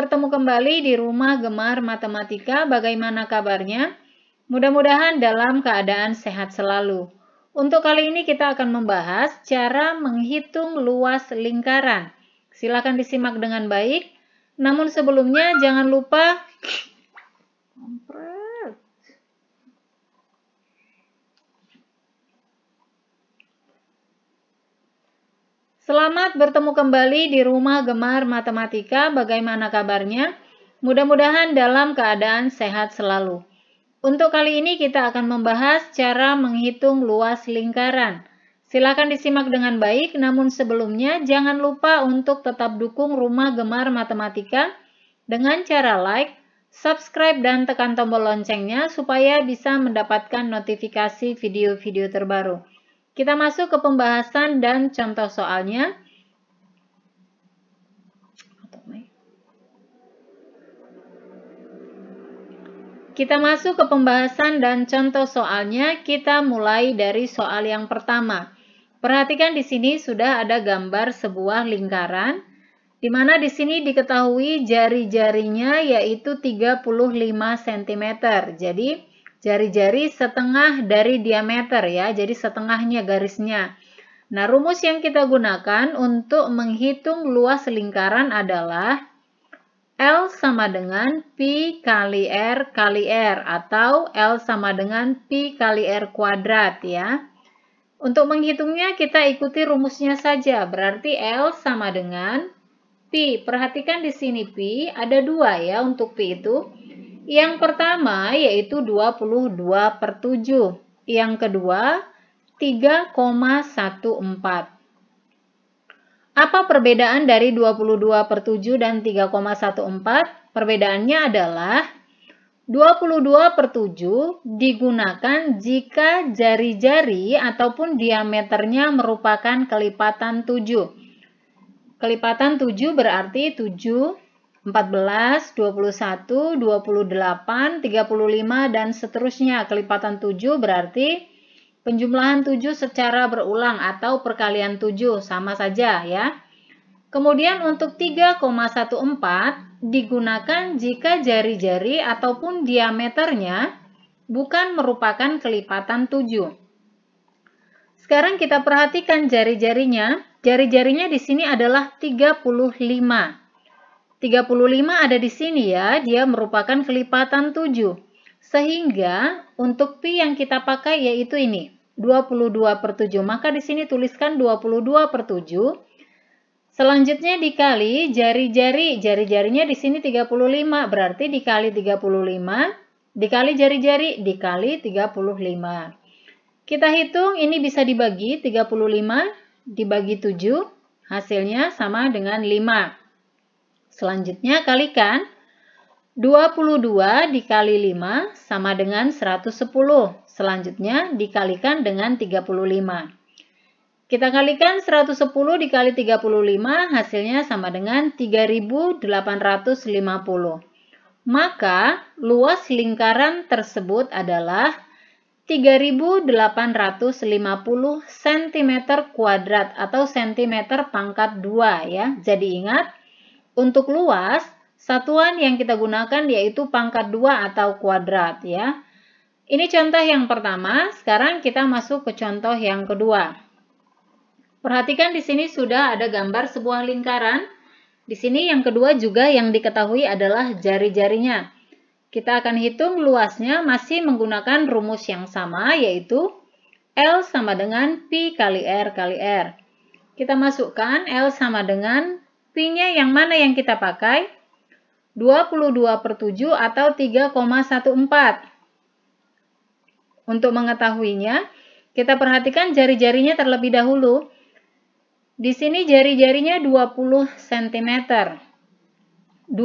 bertemu kembali di Rumah Gemar Matematika. Bagaimana kabarnya? Mudah-mudahan dalam keadaan sehat selalu. Untuk kali ini kita akan membahas cara menghitung luas lingkaran. Silakan disimak dengan baik. Namun sebelumnya jangan lupa selamat bertemu kembali di Rumah Gemar Matematika. Bagaimana kabarnya? Mudah-mudahan dalam keadaan sehat selalu. Untuk kali ini kita akan membahas cara menghitung luas lingkaran. Silakan disimak dengan baik, namun sebelumnya jangan lupa untuk tetap dukung Rumah Gemar Matematika dengan cara like, subscribe, dan tekan tombol loncengnya supaya bisa mendapatkan notifikasi video-video terbaru. Kita masuk ke pembahasan dan contoh soalnya. Kita mulai dari soal yang pertama. Perhatikan di sini sudah ada gambar sebuah lingkaran, di mana di sini diketahui jari-jarinya yaitu 35 cm. Jadi jari-jari setengah dari diameter ya, jadi setengahnya garisnya. Nah, rumus yang kita gunakan untuk menghitung luas lingkaran adalah L sama dengan Pi kali R atau L sama dengan Pi kali R kuadrat ya. Untuk menghitungnya kita ikuti rumusnya saja, berarti L sama dengan Pi. Perhatikan di sini Pi, ada dua ya untuk Pi itu. Yang pertama yaitu 22/7. Yang kedua 3,14. Apa perbedaan dari 22/7 dan 3,14? Perbedaannya adalah 22/7 digunakan jika jari-jari ataupun diameternya merupakan kelipatan 7. Kelipatan 7 berarti 7, 14, 21, 28, 35, dan seterusnya. Kelipatan 7 berarti penjumlahan 7 secara berulang atau perkalian 7, sama saja ya. Kemudian untuk 3,14 digunakan jika jari-jari ataupun diameternya bukan merupakan kelipatan 7. Sekarang kita perhatikan jari-jarinya. Jari-jarinya di sini adalah 35. 35 ada di sini ya, dia merupakan kelipatan 7. Sehingga untuk Pi yang kita pakai yaitu ini, 22/7. Maka di sini tuliskan 22/7. Selanjutnya dikali jari-jari. Jari-jarinya di sini 35, berarti dikali 35, dikali jari-jari, dikali 35. Kita hitung, ini bisa dibagi 35 dibagi 7, hasilnya sama dengan 5. Selanjutnya kalikan 22 dikali 5 sama dengan 110. Selanjutnya dikalikan dengan 35. Kita kalikan 110 dikali 35 hasilnya sama dengan 3850. Maka luas lingkaran tersebut adalah 3850 cm kuadrat atau cm pangkat 2 ya. Jadi ingat, untuk luas, satuan yang kita gunakan yaitu pangkat 2 atau kuadrat ya. Ini contoh yang pertama, sekarang kita masuk ke contoh yang kedua. Perhatikan di sini sudah ada gambar sebuah lingkaran. Di sini yang kedua juga yang diketahui adalah jari-jarinya. Kita akan hitung luasnya masih menggunakan rumus yang sama yaitu L sama dengan Pi kali R kali R. Kita masukkan L sama dengan Pi-nya yang mana yang kita pakai? 22/7 atau 3,14. Untuk mengetahuinya, kita perhatikan jari-jarinya terlebih dahulu. Di sini jari-jarinya 20 cm. 20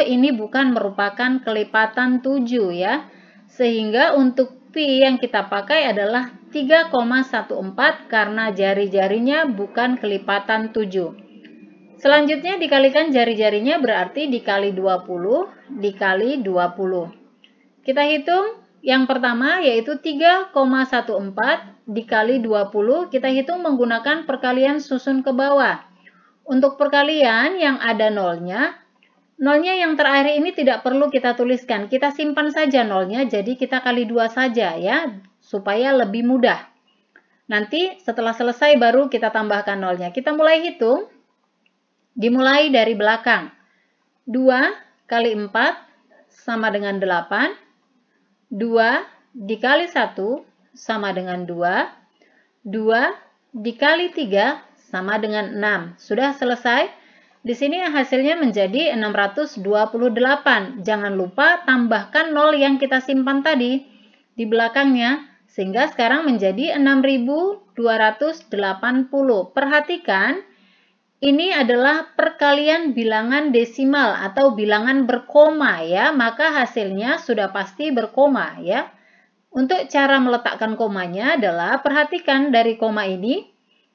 ini bukan merupakan kelipatan 7 ya. Sehingga untuk Pi yang kita pakai adalah 3,14 karena jari-jarinya bukan kelipatan 7. Selanjutnya dikalikan jari-jarinya berarti dikali 20 dikali 20. Kita hitung yang pertama yaitu 3,14 dikali 20. Kita hitung menggunakan perkalian susun ke bawah. Untuk perkalian yang ada nolnya, Nolnya yang terakhir ini tidak perlu kita tuliskan, kita simpan saja nolnya, jadi kita kali 2 saja ya, supaya lebih mudah. Nanti setelah selesai baru kita tambahkan nolnya. Kita mulai hitung, dimulai dari belakang. 2 kali 4 sama dengan 8, 2 dikali 1 sama dengan 2, 2 dikali 3 sama dengan 6. Sudah selesai. Di sini hasilnya menjadi 628. Jangan lupa tambahkan 0 yang kita simpan tadi di belakangnya, sehingga sekarang menjadi 6.280. Perhatikan, ini adalah perkalian bilangan desimal atau bilangan berkoma ya, maka hasilnya sudah pasti berkoma ya. Untuk cara meletakkan komanya adalah perhatikan dari koma ini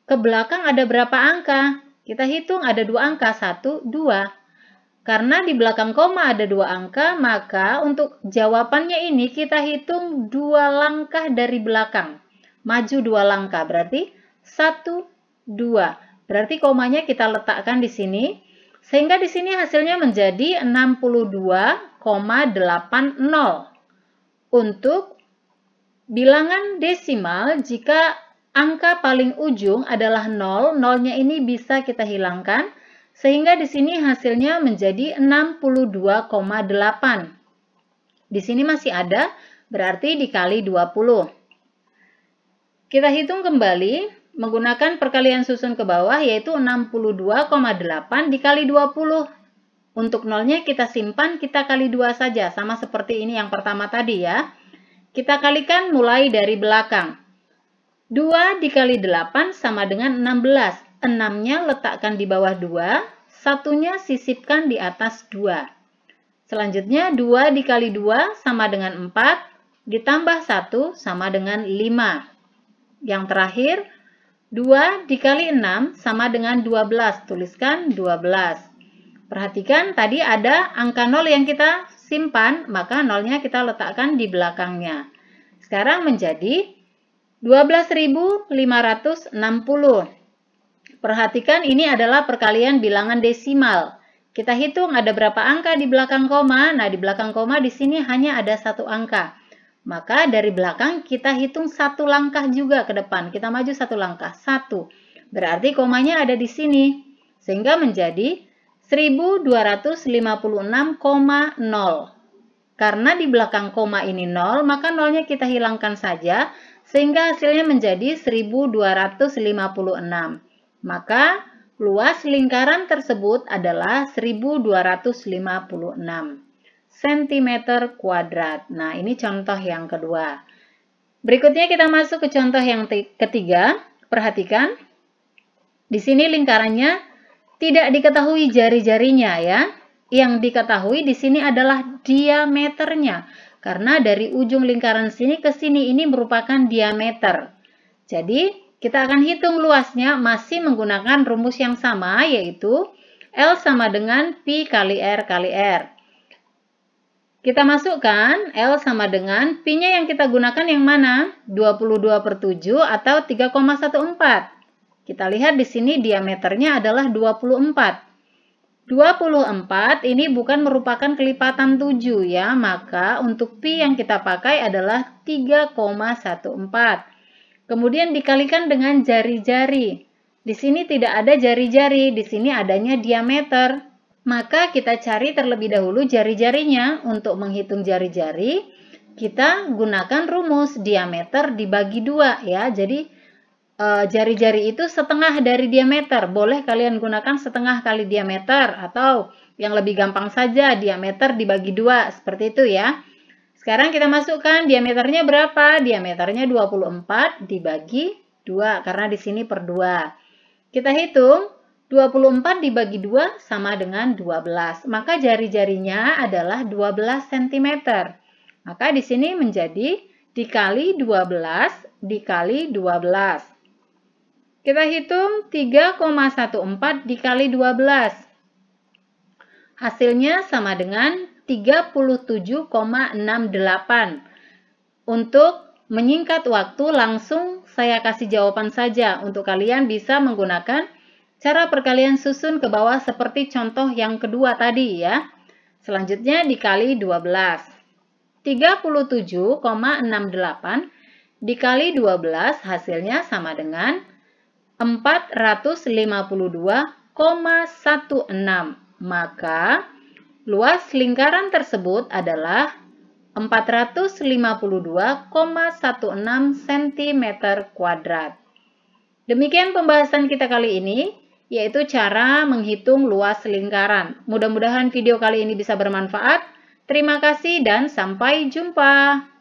ke belakang ada berapa angka. Kita hitung ada 2 angka, 1, 2. Karena di belakang koma ada 2 angka, maka untuk jawabannya ini kita hitung 2 langkah dari belakang. Maju 2 langkah, berarti 1, 2. Berarti komanya kita letakkan di sini. Sehingga di sini hasilnya menjadi 62,80. Untuk bilangan desimal, jika angka paling ujung adalah 0, nolnya ini bisa kita hilangkan, sehingga di sini hasilnya menjadi 62,8. Di sini masih ada, berarti dikali 20. Kita hitung kembali menggunakan perkalian susun ke bawah, yaitu 62,8 dikali 20. Untuk nolnya kita simpan, kita kali 2 saja, sama seperti ini yang pertama tadi ya. Kita kalikan mulai dari belakang. 2 dikali 8 sama dengan 16, 6-nya letakkan di bawah 2, satunya sisipkan di atas 2. Selanjutnya 2 dikali 2 sama dengan 4, ditambah 1 sama dengan 5. Yang terakhir, 2 dikali 6 sama dengan 12, tuliskan 12. Perhatikan tadi ada angka 0 yang kita simpan, maka nolnya kita letakkan di belakangnya. Sekarang menjadi 12.560. Perhatikan ini adalah perkalian bilangan desimal. Kita hitung ada berapa angka di belakang koma. Nah, di belakang koma di sini hanya ada 1 angka. Maka dari belakang kita hitung 1 langkah juga ke depan. Kita maju 1 langkah, 1. Berarti komanya ada di sini. Sehingga menjadi 1256,0. Karena di belakang koma ini 0, maka nolnya kita hilangkan saja, sehingga hasilnya menjadi 1256. Maka luas lingkaran tersebut adalah 1256 cm kuadrat. Nah, ini contoh yang kedua. Berikutnya kita masuk ke contoh yang ketiga. Perhatikan, di sini lingkarannya tidak diketahui jari-jarinya ya. Yang diketahui di sini adalah diameternya, karena dari ujung lingkaran sini ke sini ini merupakan diameter. Jadi kita akan hitung luasnya masih menggunakan rumus yang sama, yaitu L sama dengan Pi kali R kali R. Kita masukkan L sama dengan Pi-nya yang kita gunakan yang mana? 22/7 atau 3,14. Kita lihat di sini diameternya adalah 24. 24 ini bukan merupakan kelipatan 7 ya, maka untuk pi yang kita pakai adalah 3,14. Kemudian dikalikan dengan jari-jari. Di sini tidak ada jari-jari, di sini adanya diameter. Maka kita cari terlebih dahulu jari-jarinya. Untuk menghitung jari-jari, kita gunakan rumus diameter dibagi 2 ya. Jadi jari-jari itu setengah dari diameter. Boleh kalian gunakan setengah kali diameter, atau yang lebih gampang saja diameter dibagi 2, seperti itu ya. Sekarang kita masukkan diameternya berapa? Diameternya 24 dibagi 2, karena di sini per 2. Kita hitung 24 dibagi 2 sama dengan 12. Maka jari-jarinya adalah 12 cm. Maka di sini menjadi dikali 12 dikali 12. Kita hitung 3,14 dikali 12. Hasilnya sama dengan 37,68. Untuk menyingkat waktu langsung saya kasih jawaban saja. Untuk kalian bisa menggunakan cara perkalian susun ke bawah seperti contoh yang kedua tadi ya. Selanjutnya dikali 12. 37,68 dikali 12 hasilnya sama dengan 452,16. Maka luas lingkaran tersebut adalah 452,16 cm kuadrat. Demikian pembahasan kita kali ini, yaitu cara menghitung luas lingkaran. Mudah-mudahan video kali ini bisa bermanfaat. Terima kasih dan sampai jumpa.